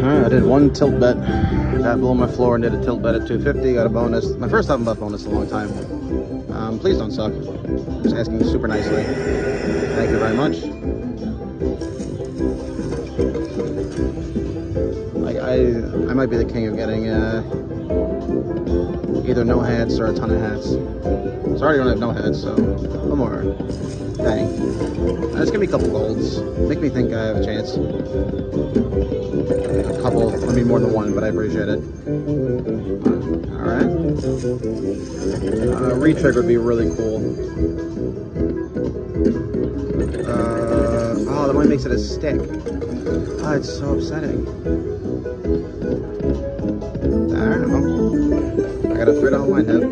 Alright, I did one tilt bet. Got below my floor and did a tilt bet at 250. Got a bonus. My first time about bonus in a long time. Please don't suck. Just asking super nicely. Thank you very much. I might be the king of getting either no hats or a ton of hats. So I already don't have no hats, so one more. Dang. Let's give me a couple golds. Make me think I have a chance. A couple. I mean more than one, but I appreciate it. Alright. Retrigger would be really cool. Oh, that one makes it a stick. Oh, it's so upsetting. I don't know. I got a $3 line hit.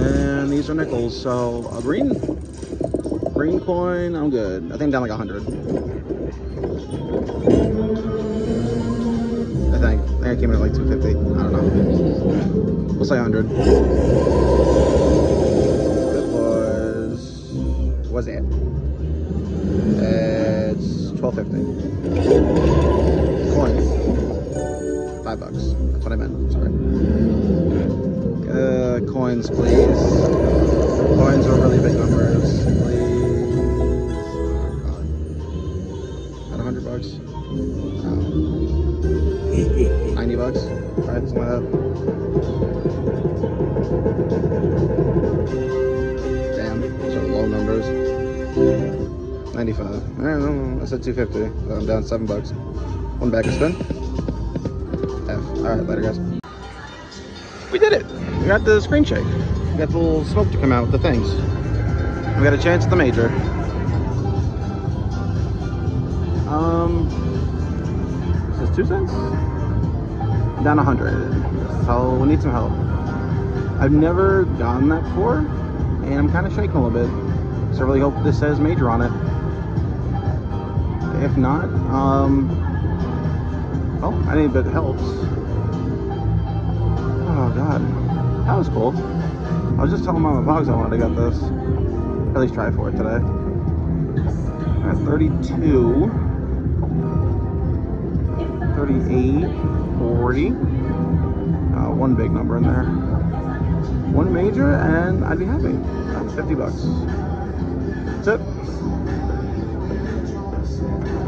And these are nickels, so a green coin, I'm good. I think I'm down like 100. I think I came in at like 250. I don't know. We'll say 100. It was it. It's 1250. Coins. $5. That's what I meant. Sorry. Coins, please. Coins are really big numbers. Please. Oh, God. Not $100? No. $90? Alright, something like that. Damn. Those are low numbers. 95. Alright, I said 250. So I'm down $7. One back a spin. F. Alright, later guys. We did it! We got the screen shake. We got the little smoke to come out with the things. We got a chance at the major. Is this 2 cents? I'm down 100. So we need some help. I've never done that before, and I'm kind of shaking a little bit. So I really hope this says major on it. If not, well, I need a bit of help. Oh god, that was cool. I was just telling my vlogs I wanted to get this. At least try for it today. I got 32, 38, 40. One big number in there. One major, and I'd be happy. That's $50. That's it.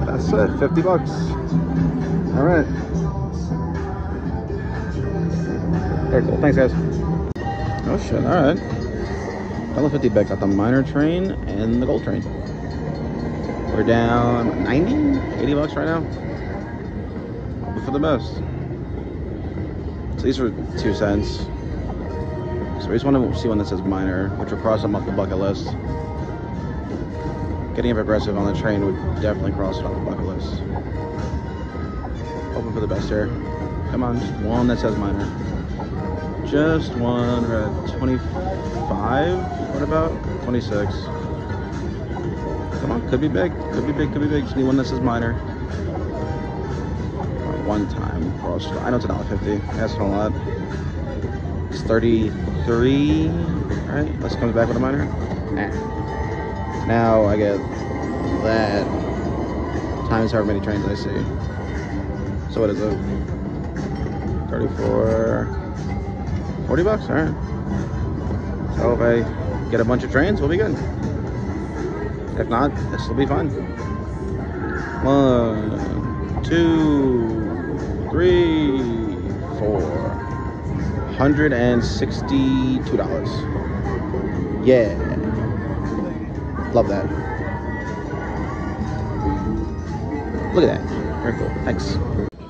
That's it, $50. Alright. Very cool. Thanks, guys. Oh, shit. Alright. $1.50 back. Got the minor train and the gold train. We're down 90? $80 right now. But for the best. So these are 2 cents. So we just want to see one that says minor, which will cross them off the bucket list. Getting aggressive on the train would definitely cross it on the bucket list. Hoping for the best here. Come on, just one that says minor. Just one, we're at 25, what about? 26. Come on, could be big, could be big, could be big. Just need one that says minor. One time cross, I know it's $1.50, that's not a lot. It's 33, all right, let's come back with a minor. Nah. Now I get that times however many trains I see. So what is it? 34, $40? All right. So if I get a bunch of trains, we'll be good. If not, this will be fun. 1, 2, 3, 4. $162. Yeah. Love that. Look at that. Very cool. Thanks.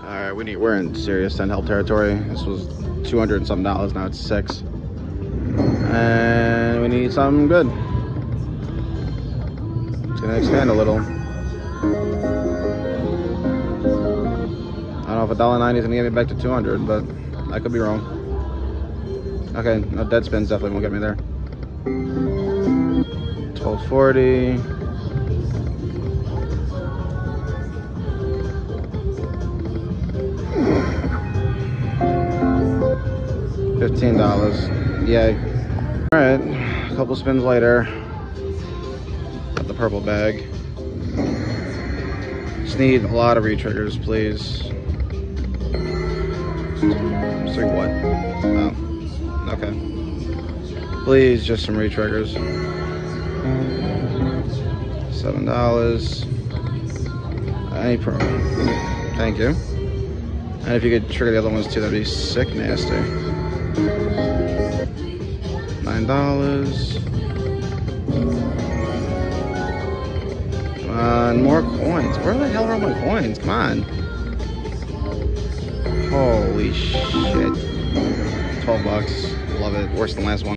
All right, we're in serious send help territory. This was $200 and something. Now it's $6. And we need something good. It's gonna expand a little. I don't know if $1.90 is gonna get me back to 200, but I could be wrong. Okay, no dead spins definitely won't get me there. 40. $15. Yay. Alright, a couple spins later. Got the purple bag. It's just need a lot of re-triggers, please. It's like what? Oh, okay. Please, just some re-triggers. $7. Any promo. Thank you. And if you could trigger the other ones too, that'd be sick nasty. $9. Come on, more coins. Where the hell are all my coins? Come on. Holy shit. $12. Love it. Worse than the last one.